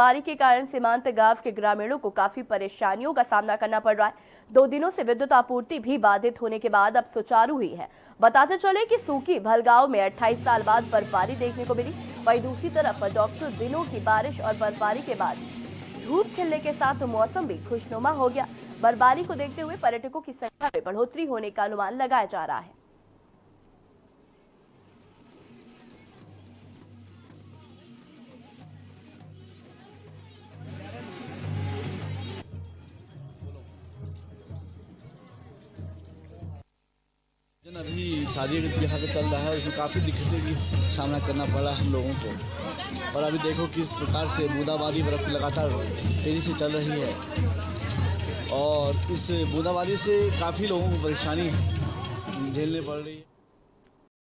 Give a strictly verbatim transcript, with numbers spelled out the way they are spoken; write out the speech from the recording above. बर्फबारी के कारण सीमांत गांव के ग्रामीणों को काफी परेशानियों का सामना करना पड़ रहा है। दो दिनों से विद्युत आपूर्ति भी बाधित होने के बाद अब सुचारू हुई है। बताते चले कि सूखी भलगांव में अट्ठाईस साल बाद बर्फबारी देखने को मिली। वहीं दूसरी तरफ डॉक्टर दिनों की बारिश और बर्फबारी के बाद धूप खिलने के साथ मौसम भी खुशनुमा हो गया। बर्फबारी को देखते हुए पर्यटकों की संख्या में बढ़ोतरी होने का अनुमान लगाया जा रहा है। अभी शादी यहाँ पे चल रहा है, उसमें काफ़ी दिक्कतों की सामना करना पड़ा हम लोगों को। और अभी देखो किस प्रकार से बूंदाबांदी बर्फ लगातार तेज़ी से चल रही है और इस बूंदाबांदी से काफ़ी लोगों को परेशानी झेलने पड़ रही है।